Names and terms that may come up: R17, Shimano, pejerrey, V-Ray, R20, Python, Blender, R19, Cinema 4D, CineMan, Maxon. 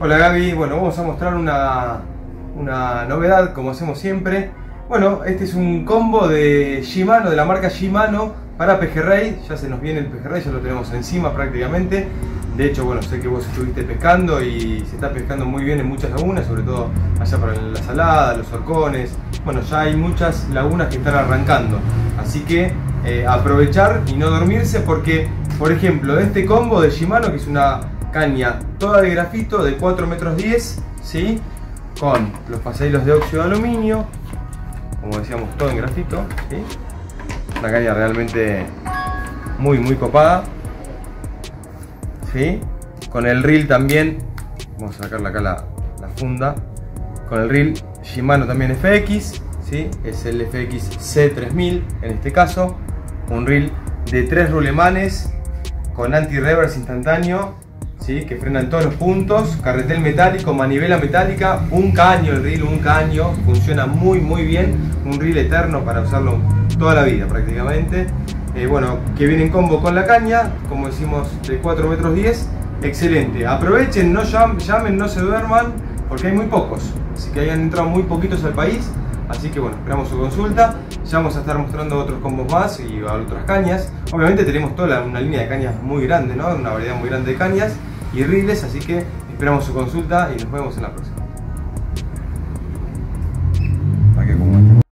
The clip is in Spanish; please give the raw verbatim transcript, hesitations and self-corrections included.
Hola Gaby, bueno, vamos a mostrar una, una novedad como hacemos siempre. Bueno, este es un combo de Shimano, de la marca Shimano, para pejerrey. Ya se nos viene el pejerrey, ya lo tenemos encima prácticamente. De hecho, bueno, sé que vos estuviste pescando y se está pescando muy bien en muchas lagunas, sobre todo allá para la Salada, los Horcones. Bueno, ya hay muchas lagunas que están arrancando, así que eh, aprovechar y no dormirse, porque, por ejemplo, este combo de Shimano, que es una caña toda de grafito de cuatro metros diez, ¿sí?, con los paseillos de óxido de aluminio, como decíamos, todo en grafito, ¿sí? Una caña realmente muy, muy copada. ¿Sí? Con el reel también, vamos a sacarle acá la, la funda, con el reel Shimano también F X, ¿sí? Es el F X C tres mil en este caso, un reel de tres rulemanes con anti-reverse instantáneo, ¿sí?, que frenan todos los puntos, carretel metálico, manivela metálica, un caño, el reel, un caño, funciona muy muy bien, un reel eterno para usarlo toda la vida prácticamente. Eh, bueno, que viene en combo con la caña, como decimos, de cuatro metros diez, excelente. Aprovechen, no llamen, no se duerman, porque hay muy pocos, así que hayan entrado muy poquitos al país. Así que bueno, esperamos su consulta. Ya vamos a estar mostrando otros combos más y otras cañas. Obviamente tenemos toda la, una línea de cañas muy grande, ¿no? Una variedad muy grande de cañas y reels, así que esperamos su consulta y nos vemos en la próxima.